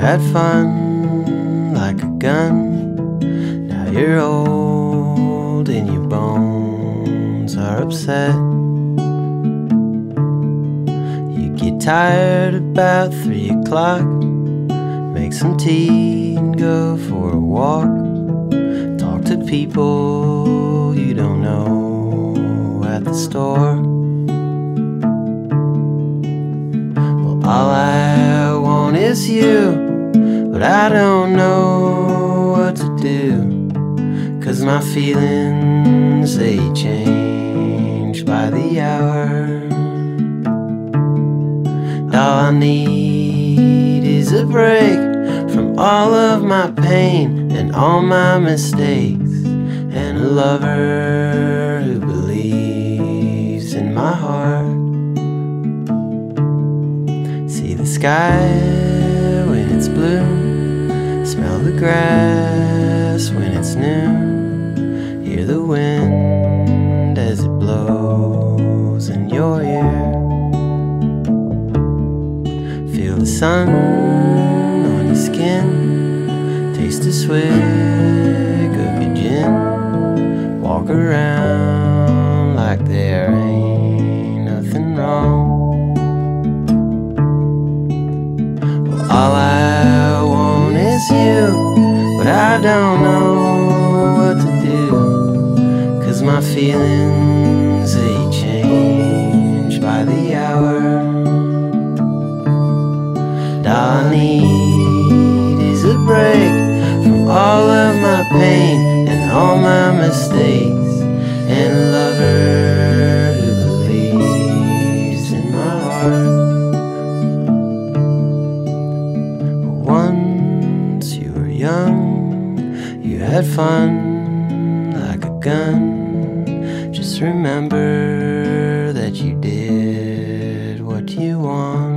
had fun like a gun. Now you're old and your bones are upset. You get tired about 3 o'clock. Make some tea and go for a walk. Talk to people you don't know at the store. Well, all I want is you, but I don't know what to do, 'cause my feelings, they change by the hour. All I need is a break from all of my pain and all my mistakes, and a lover who believes in my heart. See the sky when it's blue, smell the grass when it's new, hear the wind as it blows in your ear, feel the sun on your skin, taste a swig of your gin, walk around like there ain't nothing wrong. All I want is you, but I don't know what to do, 'cause my feelings, they change by the hour. All I need is a break from all of my pain and all my mistakes, and a lover who believes in my heart. Once you were young, you had fun like a gun. Just remember that you did what you want.